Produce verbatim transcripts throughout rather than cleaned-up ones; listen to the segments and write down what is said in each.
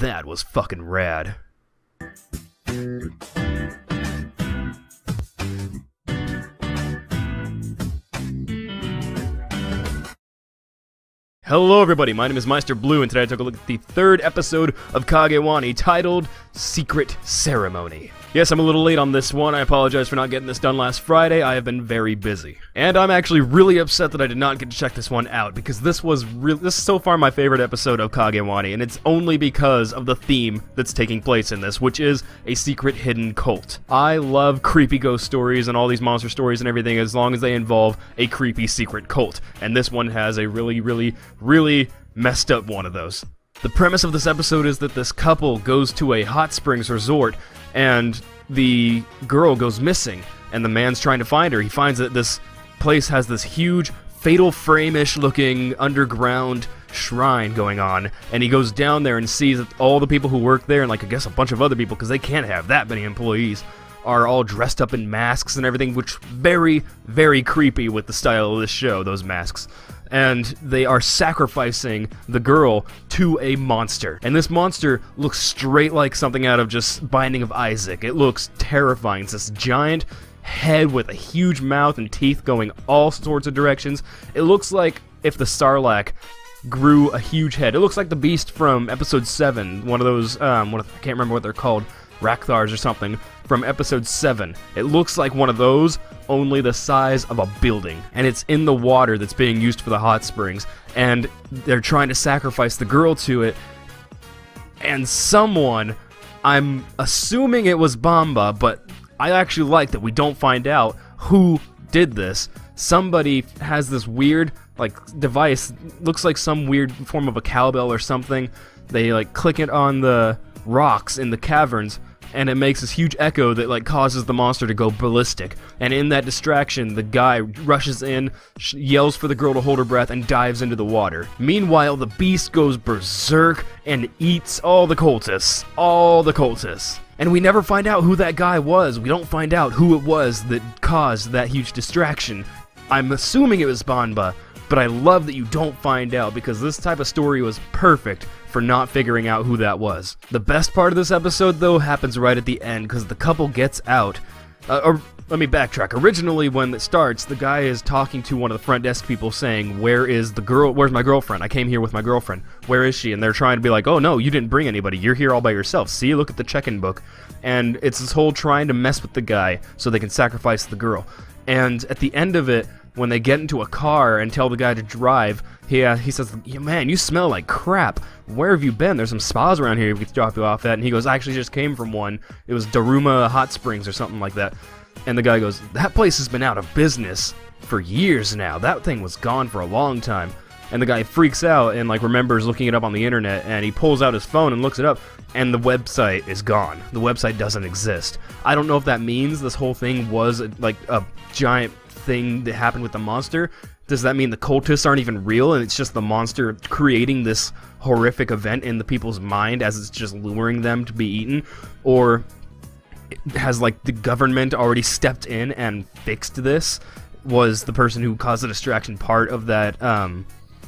That was fucking rad. Hello everybody, my name is MeisterBloo, and today I took a look at the third episode of Kagewani, titled Secret Ceremony. Yes, I'm a little late on this one. I apologize for not getting this done last Friday. I have been very busy. And I'm actually really upset that I did not get to check this one out, because this was really, this is so far my favorite episode of Kagewani, and it's only because of the theme that's taking place in this, which is a secret hidden cult. I love creepy ghost stories and all these monster stories and everything, as long as they involve a creepy secret cult. And this one has a really, really... really messed up one of those. The premise of this episode is that this couple goes to a hot springs resort and the girl goes missing and the man's trying to find her. He finds that this place has this huge fatal frame-ish looking underground shrine going on, and he goes down there and sees that all the people who work there, and like I guess a bunch of other people because they can't have that many employees, are all dressed up in masks and everything, which very, very creepy with the style of this show, those masks. And they are sacrificing the girl to a monster. And this monster looks straight like something out of just Binding of Isaac. It looks terrifying. It's this giant head with a huge mouth and teeth going all sorts of directions. It looks like if the Sarlacc grew a huge head. It looks like the beast from episode seven, one of those, um, one of, I can't remember what they're called, Rakthars or something, from episode seven. It looks like one of those, only the size of a building. And it's in the water that's being used for the hot springs, and they're trying to sacrifice the girl to it, and someone, I'm assuming it was Banba, but I actually like that we don't find out who did this. Somebody has this weird, like, device, looks like some weird form of a cowbell or something. They, like, click it on the rocks in the caverns, and it makes this huge echo that, like, causes the monster to go ballistic. And in that distraction, the guy rushes in, sh yells for the girl to hold her breath, and dives into the water. Meanwhile, the beast goes berserk and eats all the cultists. All the cultists. And we never find out who that guy was. We don't find out who it was that caused that huge distraction. I'm assuming it was Banba, but I love that you don't find out, because this type of story was perfect for not figuring out who that was. The best part of this episode, though, happens right at the end, because the couple gets out. Uh, or, let me backtrack. Originally, when it starts, the guy is talking to one of the front desk people saying, where is the girl? Where's my girlfriend? I came here with my girlfriend. Where is she? And they're trying to be like, oh no, you didn't bring anybody. You're here all by yourself. See, look at the check-in book. And it's this whole trying to mess with the guy so they can sacrifice the girl. And at the end of it, when they get into a car and tell the guy to drive, he, uh, he says, yeah, man, you smell like crap. Where have you been? There's some spas around here we could drop you off at. And he goes, I actually just came from one. It was Daruma Hot Springs or something like that. And the guy goes, that place has been out of business for years now. That thing was gone for a long time. And the guy freaks out and, like, remembers looking it up on the internet, and he pulls out his phone and looks it up, and the website is gone. The website doesn't exist. I don't know if that means this whole thing was, like, a giant thing that happened with the monster. Does that mean the cultists aren't even real, and it's just the monster creating this horrific event in the people's mind as it's just luring them to be eaten? Or has, like, the government already stepped in and fixed this? Was the person who caused the distraction part of that, um...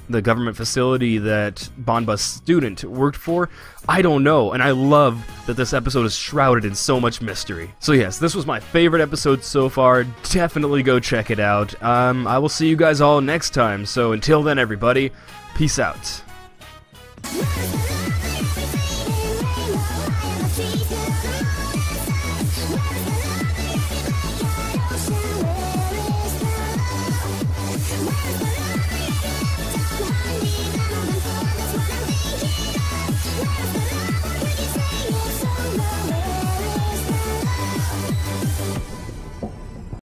the government facility that Banba's student worked for? I don't know, and I love that this episode is shrouded in so much mystery. So yes, this was my favorite episode so far. Definitely go check it out. Um, I will see you guys all next time, so until then everybody, peace out.